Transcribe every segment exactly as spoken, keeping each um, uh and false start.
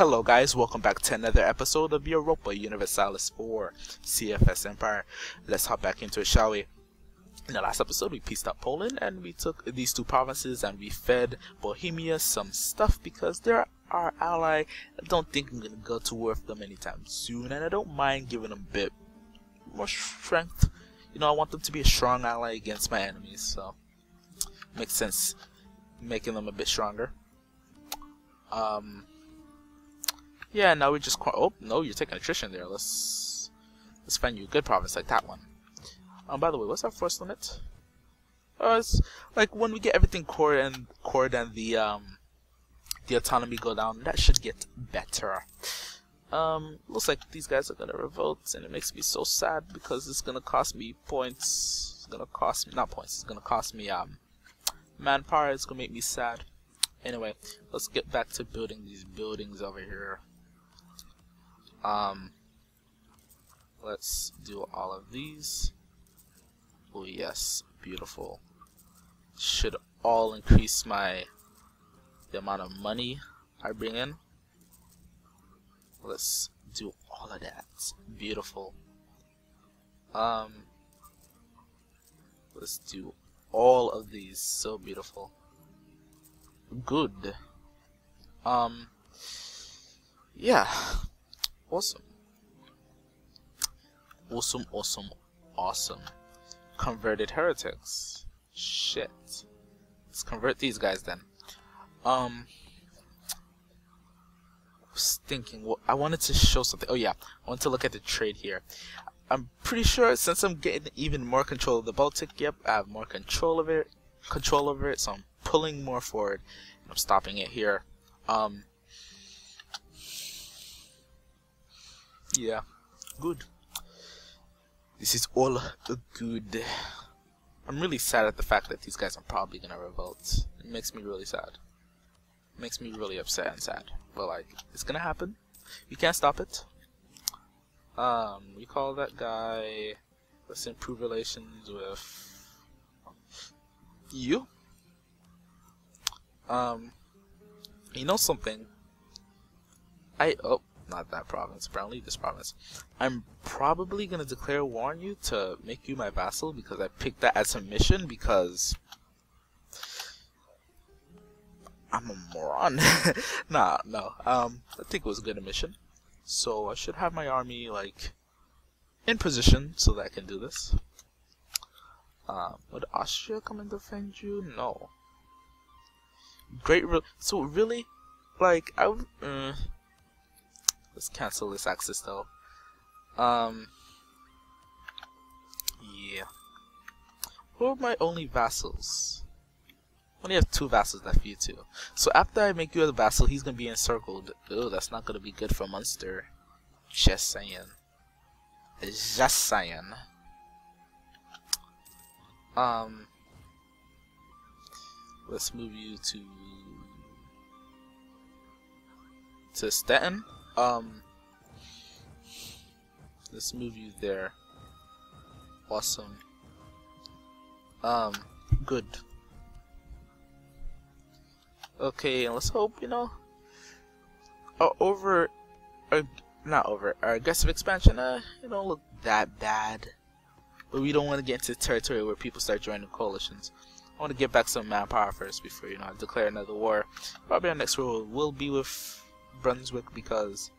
Hello guys, welcome back to another episode of Europa Universalis four C F S Empire. Let's hop back into it, shall we? In the last episode, we pieced up Poland and we took these two provinces and we fed Bohemia some stuff because they're our ally. I don't think I'm going to go to war with them anytime soon, and I don't mind giving them a bit more strength. You know, I want them to be a strong ally against my enemies, so makes sense making them a bit stronger. Um... Yeah, now we just oh no, you're taking attrition there. Let's let's find you a good province like that one. Um, by the way, what's our force limit? Oh, it's like when we get everything core and core and the um the autonomy go down, that should get better. Um, looks like these guys are gonna revolt, and it makes me so sad because it's gonna cost me points. It's gonna cost me not points. It's gonna cost me um manpower. It's gonna make me sad. Anyway, let's get back to building these buildings over here. Um, let's do all of these. Oh yes, beautiful. Should all increase my the amount of money I bring in. Let's do all of that. Beautiful. Um, let's do all of these. So beautiful. Good. Um, yeah. Awesome. Awesome, awesome, awesome. Converted heretics. Shit. Let's convert these guys then. Um, I was thinking, well, I wanted to show something. Oh yeah, I want to look at the trade here. I'm pretty sure since I'm getting even more control of the Baltic, yep, I have more control of it, control over it, so I'm pulling more forward. I'm stopping it here. Um, Yeah, good. This is all good. I'm really sad at the fact that these guys are probably gonna revolt. It makes me really sad. It makes me really upset and sad. But like, it's gonna happen. You can't stop it. Um, we call that guy. Let's improve relations with you. Um, you know something? I oh. Not that province, apparently this province. I'm probably gonna declare war on you to make you my vassal because I picked that as a mission because I'm a moron. nah, no. Um, I think it was a good mission. So I should have my army like in position so that I can do this. Um, would Austria come and defend you? No. Great. Re so really, like I. Uh, Let's cancel this axis though. Um, yeah. Who are my only vassals? I only have two vassals left for you two. So after I make you a vassal, he's gonna be encircled. Oh, that's not gonna be good for Münster. Just saying. Just saying. Um, let's move you to to Stettin. Um, let's move you there. Awesome. Um, good. Okay, and let's hope, you know, our over, our, not over, our aggressive expansion, uh, it don't look that bad. But we don't want to get into territory where people start joining coalitions. I want to get back some manpower first before, you know, I declare another war. Probably our next war will be with Brunswick because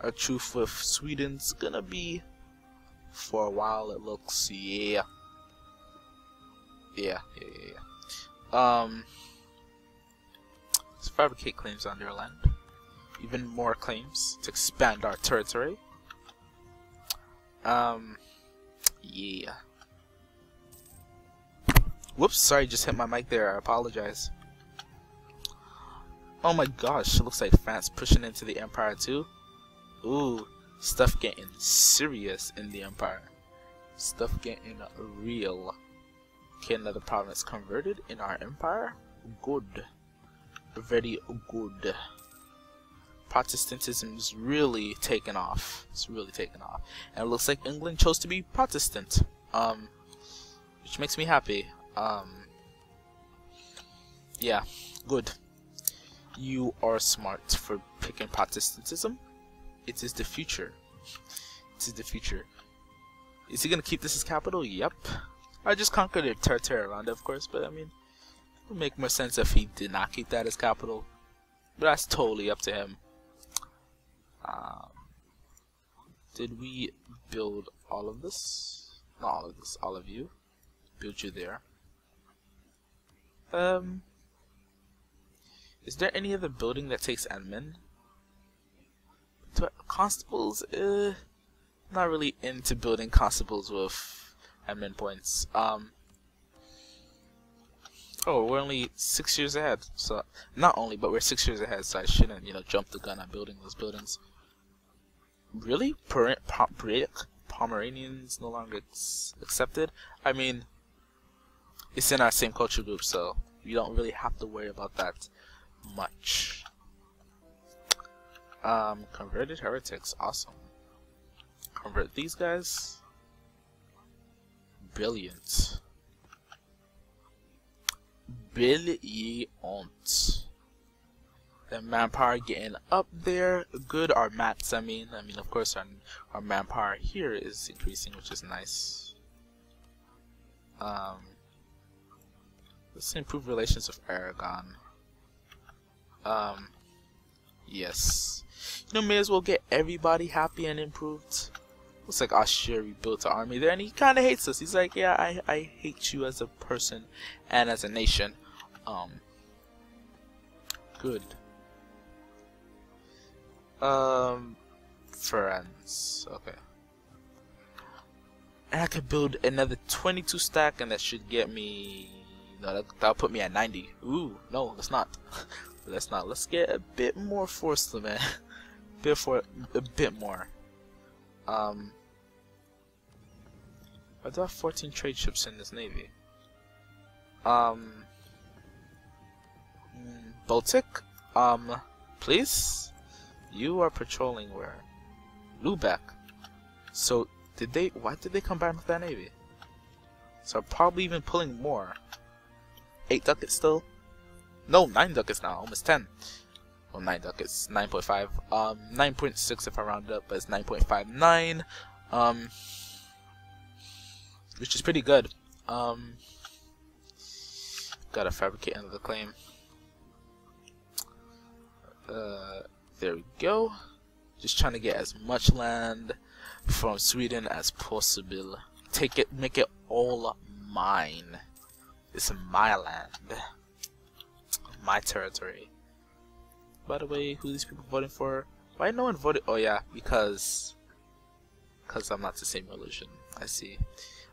our truce with Sweden's gonna be for a while, it looks. Yeah. Yeah, yeah, yeah, yeah. Um, let's fabricate claims on their land. Even more claims to expand our territory. Um, yeah. Whoops, sorry, just hit my mic there. I apologize. Oh my gosh, it looks like France pushing into the Empire too. Ooh, stuff getting serious in the Empire. Stuff getting real. Okay, another province converted in our Empire. Good. Very good. Protestantism's really taken off. It's really taken off. And it looks like England chose to be Protestant. Um, which makes me happy. Um, yeah, good. you are smart for picking Protestantism. It is the future. It is the future. Is he gonna keep this as capital? Yep. I just conquered it, Terra Ronda, of course, but I mean, it would make more sense if he did not keep that as capital. But that's totally up to him. Um, did we build all of this? Not all of this, all of you. Build you there. Um, is there any other building that takes admin? Constables? Uh, not really into building constables with admin points. Um, oh, we're only six years ahead. So not only, but we're six years ahead. So I shouldn't, you know, jump the gun on building those buildings. Really, per pom Pomeranians no longer accepted. I mean, it's in our same culture group, so you don't really have to worry about that much. Um, converted heretics, awesome. Convert these guys. Brilliant. Brilliant. The manpower getting up there. Good, our mats, I mean. I mean, of course, our, our manpower here is increasing, which is nice. Um, let's improve relations with Aragon. Um, yes. You know, may as well get everybody happy and improved. Looks like Asheri built an army there, and he kind of hates us. He's like, yeah, I, I hate you as a person and as a nation. Um, good. Um, friends. Okay. And I could build another twenty-two stack, and that should get me... No, that, that'll put me at ninety. Ooh, no, let's not. Let's not. Let's get a bit more forceful, man. Bit for a bit more. Um, I do have fourteen trade ships in this navy. Um, Baltic, um, please. You are patrolling where? Lubeck. So did they? Why did they combine with that navy? So probably even pulling more. Eight ducats still? No, nine ducats now. Almost ten. Well, nine ducats. Nine point five. Um, nine point six if I round it up, but it's nine point five nine. Um, which is pretty good. Um, gotta fabricate another claim. Uh, there we go. Just trying to get as much land from Sweden as possible. Take it, make it all mine. It's my land, my territory. By the way, who are these people voting for? Why no one voted? Oh yeah, because because I'm not the same religion. I see.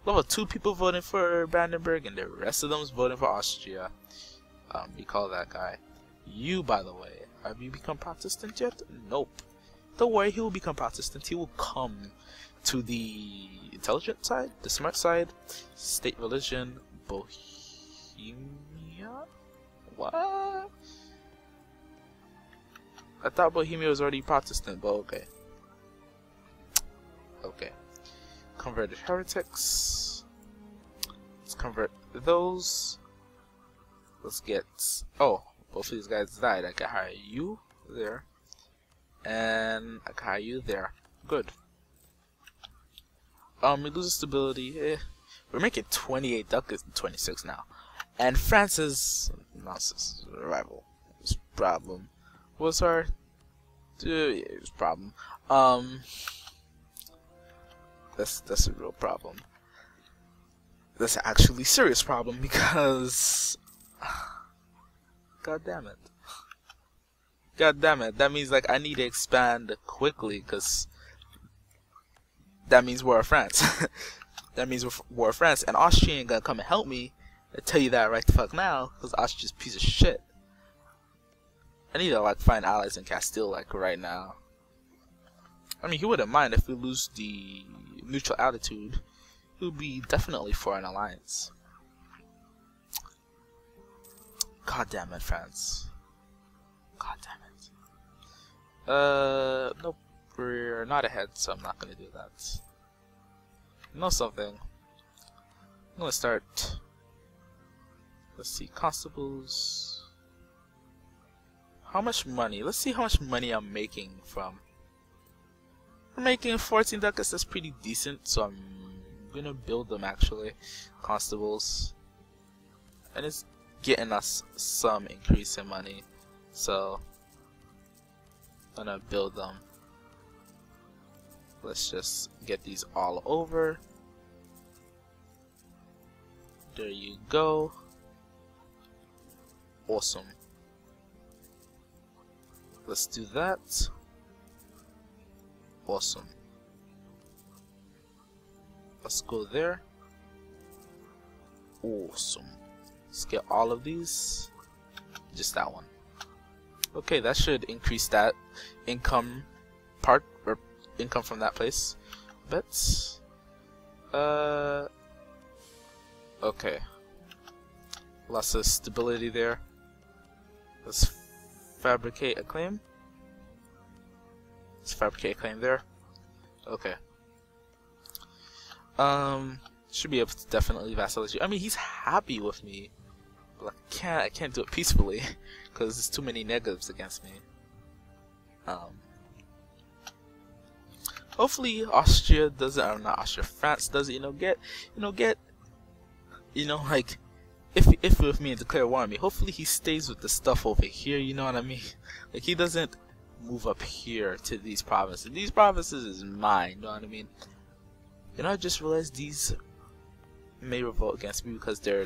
Level two people voting for Brandenburg, and the rest of them's voting for Austria. Um, we call that guy. You, by the way, have you become Protestant yet? Nope. Don't worry, he will become Protestant. He will come to the intelligent side, the smart side, state religion, Bohemia. Bohemia? What? I thought Bohemia was already Protestant, but okay. Okay. Converted heretics. Let's convert those. Let's get... Oh, both of these guys died. I can hire you there. And I can hire you there. Good. Um, we lose stability. Eh. We're making twenty-eight ducats and twenty-six now. And France's, not his rival, his problem was our, uh, yeah, his problem. Um, that's that's a real problem. That's an actually serious problem because, god damn it, god damn it. That means like I need to expand quickly because that means we're France. That means we're war France, and Austria ain't gonna come and help me. I tell you that right the fuck now, because Austria's a piece of shit. I need to like find allies in Castile like right now. I mean, he wouldn't mind if we lose the neutral altitude. He would be definitely for an alliance. God damn it, France. God damn it. Uh, nope, we're not ahead, so I'm not gonna do that. Know something. I'm gonna start. Let's see, constables. How much money? Let's see how much money I'm making from. I'm making fourteen ducats. That's pretty decent, so I'm gonna build them actually. Constables. And it's getting us some increase in money, so I'm gonna build them. Let's just get these all over. There you go. Awesome. Let's do that. Awesome. Let's go there. Awesome. Let's get all of these. Just that one. Okay, that should increase that income part, or income from that place. But, uh, okay. Lots of stability there. Let's fabricate a claim. Let's fabricate a claim there. Okay. Um, should be able to definitely vassalize you. I mean, he's happy with me. But I can't, I can't do it peacefully. Because there's too many negatives against me. Um. Hopefully Austria doesn't, or not Austria, France doesn't, you know, get, you know, get, you know, like, if if with me and declare war on me. Hopefully he stays with the stuff over here, you know what I mean? Like, he doesn't move up here to these provinces. These provinces is mine, you know what I mean? You know, I just realized these may revolt against me because they're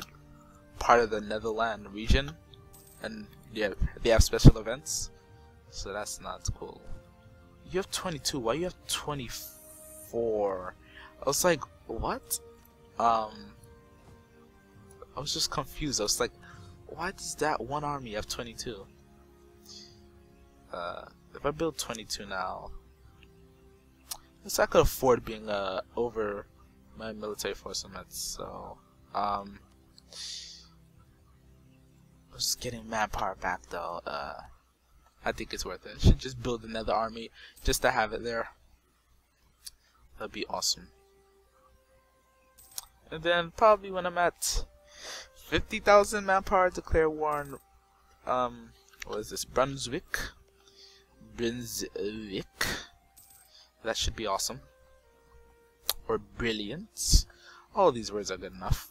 part of the Netherlands region, and yeah, they have special events, so that's not cool. You have twenty-two, why you have twenty-four? I was like, what? Um... I was just confused. I was like, why does that one army have twenty-two? Uh, if I build twenty-two now, yes, I could afford being uh, over my military force limit. So, um, I'm just getting manpower back though. Uh, I think it's worth it. I should just build another army just to have it there. That'd be awesome. And then probably when I'm at fifty thousand manpower, declare war on, um, what is this, Brunswick? Brunswick. That should be awesome. Or brilliant. All these words are good enough.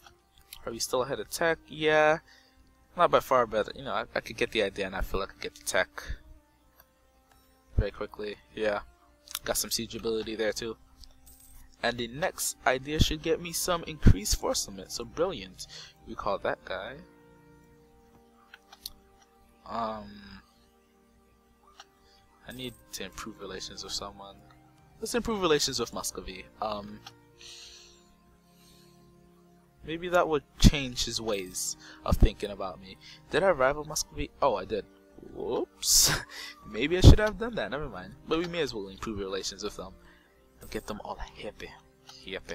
Are we still ahead of tech? Yeah. Not by far, but, you know, I, I could get the idea and I feel like I could get the tech very quickly. Yeah. Got some siege ability there, too. And the next idea should get me some increased force limit. So brilliant. We call that guy. Um, I need to improve relations with someone. Let's improve relations with Muscovy. Um, maybe that would change his ways of thinking about me. Did I rival Muscovy? Oh, I did. Whoops. Maybe I should have done that. Never mind. But we may as well improve relations with them. Get them all happy, happy.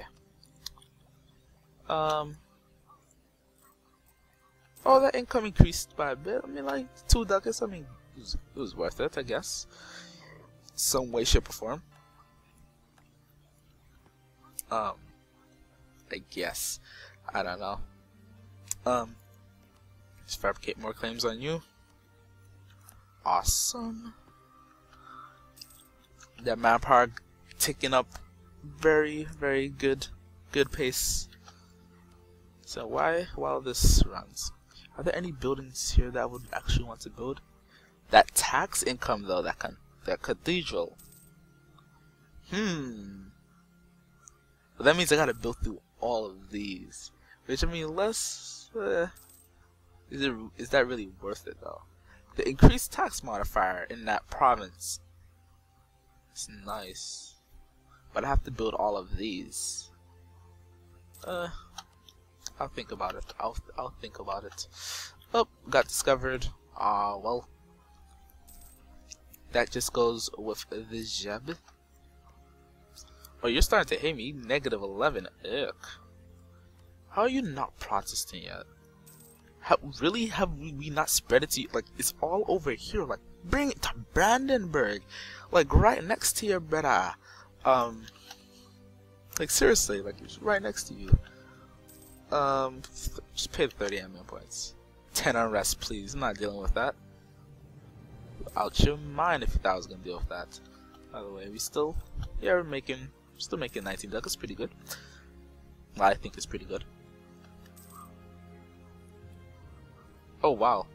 Um. Oh, that income increased by a bit. I mean, like two ducats. I mean, it was, it was worth it, I guess. Some way, shape, or form. Um. I guess. I don't know. Um. Just fabricate more claims on you. Awesome. That manpower taking up very, very good, good pace. So why, while this runs, are there any buildings here that I would actually want to build? That tax income though, that can, that cathedral. Hmm. Well, that means I gotta build through all of these, which I mean, less. Uh, is it? Is that really worth it though? The increased tax modifier in that province. It's nice. But I have to build all of these. Uh, I'll think about it. I'll I'll think about it. Oh, got discovered. Ah, uh, well, that just goes with the jab. Oh, you're starting to hate me. Negative eleven. Ugh. How are you not Protestant yet? How, really? Have we, we not spread it to you? Like, it's all over here. Like, bring it to Brandenburg. Like, right next to your brother. Um, like seriously, like it's right next to you. Um, just pay the thirty admin points. ten unrest, please. I'm not dealing with that. Ouch, you mind if that was gonna deal with that. By the way, we still here making still making nineteen ducats, pretty good. Well, I think it's pretty good. Oh wow.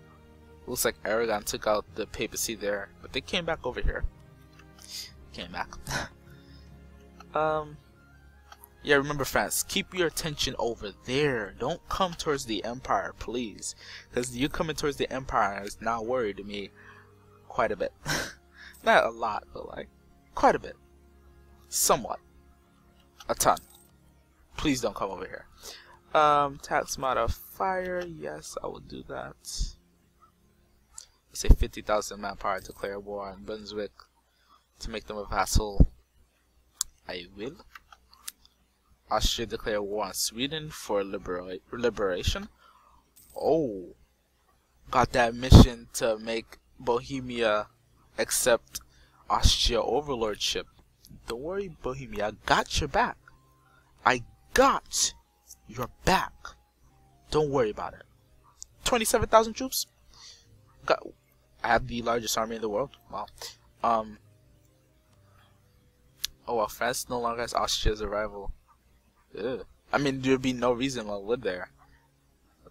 Looks like Aragon took out the papacy there, but they came back over here. Came back. um Yeah, remember France, keep your attention over there. Don't come towards the Empire, please. Because you coming towards the Empire is now worried me quite a bit. Not a lot, but like, quite a bit. Somewhat. A ton. Please don't come over here. Um, tax modifier, yes, I will do that. Let's say fifty thousand manpower to declare war on Brunswick to make them a vassal. I will. Austria declare war on Sweden for libera liberation. Oh, got that mission to make Bohemia accept Austria overlordship. Don't worry, Bohemia, I got your back. I got your back. Don't worry about it. Twenty-seven thousand troops. Got. I have the largest army in the world. Wow. Um. Oh well, France no longer has Austria as a rival. Ew. I mean, there'd be no reason why I would there.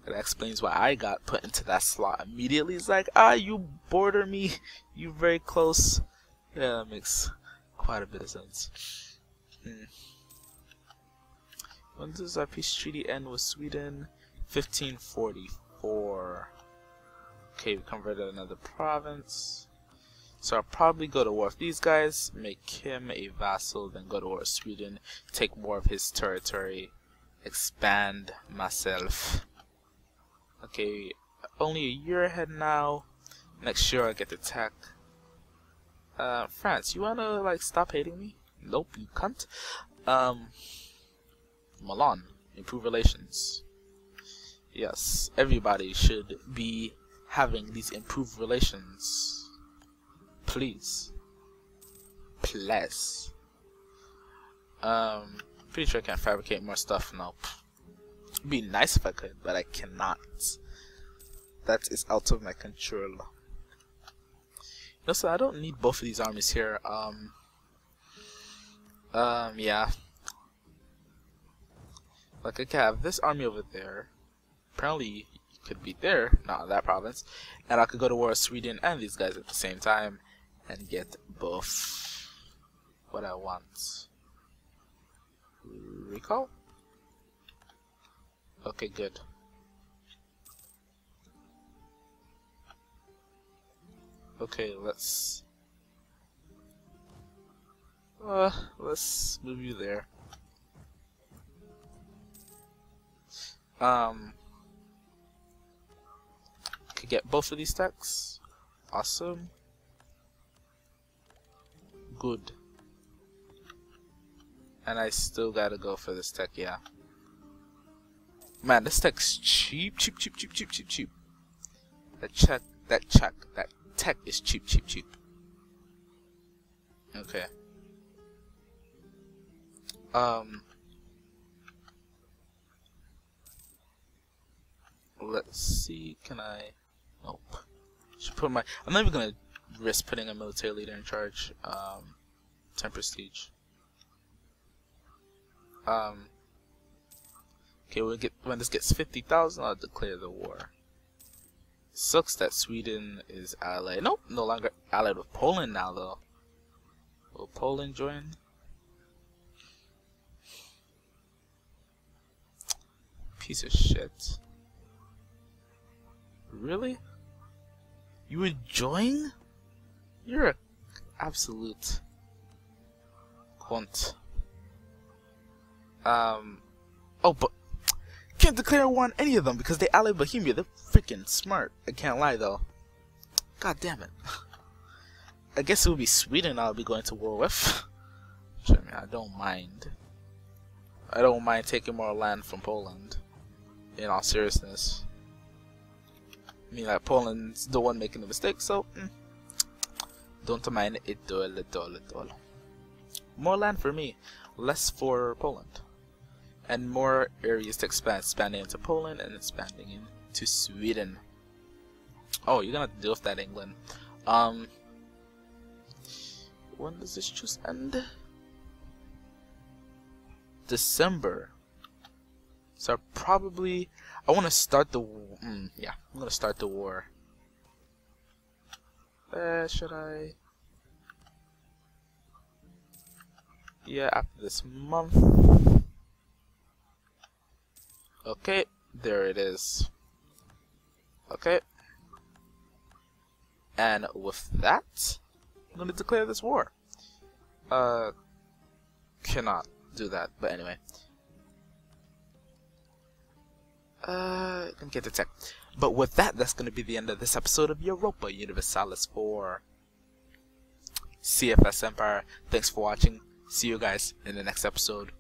That explains why I got put into that slot immediately. It's like, ah, you border me, you very close. Yeah, that makes quite a bit of sense. Mm. When does our peace treaty end with Sweden? fifteen forty-four. Okay, we converted another province. So I'll probably go to war with these guys, make him a vassal, then go to war with Sweden, take more of his territory, expand myself. Okay, only a year ahead now. Next year I get to attack. Uh, France, you wanna like stop hating me? Nope, you cunt. Um, Milan, improve relations. Yes, everybody should be having these improved relations. Please. Please. Um, pretty sure I can't fabricate more stuff now. It'd be nice if I could, but I cannot. That is out of my control. No, so I don't need both of these armies here. Um, um, yeah. Like, I could have this army over there. Apparently, it could be there, not that province. And I could go to war with Sweden and these guys at the same time. And get both what I want. Recall? Okay, good. Okay, let's uh let's move you there. Um could get both of these stacks. Awesome. Good. And I still gotta go for this tech, yeah. Man, this tech's cheap, cheap, cheap, cheap, cheap, cheap, cheap. That check, that check, that tech is cheap, cheap, cheap. Okay. Um. Let's see, can I? Nope. Should put my. I'm not even gonna risk putting a military leader in charge. Um, ten prestige. Um. Okay, we'll get when this gets fifty thousand. I'll declare the war. Sucks that Sweden is allied. Nope, no longer allied with Poland now though. Will Poland join? Piece of shit. Really? You would join? You're an absolute cunt. Um, oh, but can't declare war on any of them because they allied Bohemia. They're freaking smart. I can't lie though. God damn it. I guess it would be Sweden I'll be going to war with. Which, I mean, I don't mind. I don't mind taking more land from Poland. In all seriousness. I mean, like, Poland's the one making the mistake, so mm. Don't mind it at all, at all, at all. More land for me, less for Poland, and more areas to expand, expanding into Poland and expanding into Sweden. Oh, you're gonna have to deal with that, England. Um, when does this just end? December. So probably, I want to start the, mm, yeah, I'm going to start the war. Uh, should I? Yeah, after this month. Okay, there it is. Okay. And with that, I'm going to declare this war. Uh, cannot do that, but anyway. Uh, let me get the tech. But with that, that's going to be the end of this episode of Europa Universalis four. C F S Empire. Thanks for watching. See you guys in the next episode.